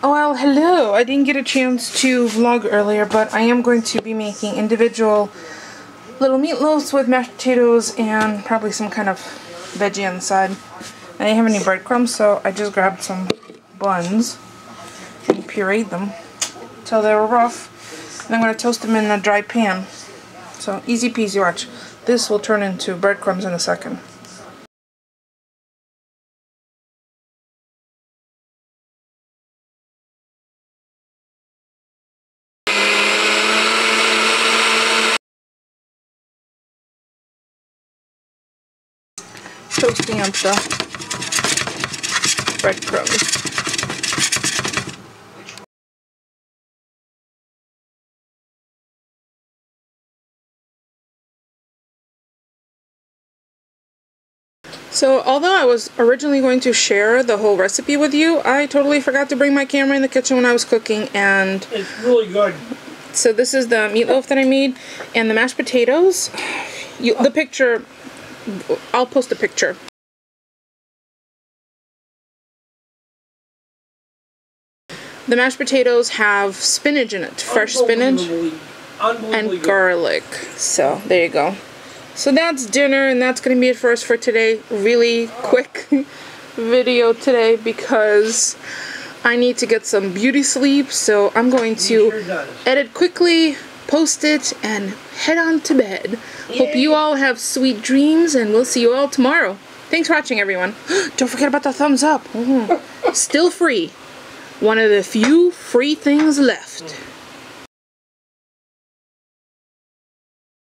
Well, hello! I didn't get a chance to vlog earlier, but I am going to be making individual little meatloaves with mashed potatoes and probably some kind of veggie on the side. I didn't have any breadcrumbs, so I just grabbed some buns and pureed them till they were rough. And I'm going to toast them in a dry pan. So, easy peasy, watch. This will turn into breadcrumbs in a second. Toasting up the breadcrumbs. So, although I was originally going to share the whole recipe with you, I totally forgot to bring my camera in the kitchen when I was cooking, and it's really good. So this is the meatloaf that I made, and the mashed potatoes. The picture. I'll post a picture. The mashed potatoes have spinach in it, fresh spinach and garlic. So there you go. So that's dinner, and that's going to be it for us for today. Really quick video today because I need to get some beauty sleep. So I'm going to edit quickly, post it, and head on to bed. Yay. Hope you all have sweet dreams, and we'll see you all tomorrow. Thanks for watching, everyone. Don't forget about the thumbs up. Still free. One of the few free things left.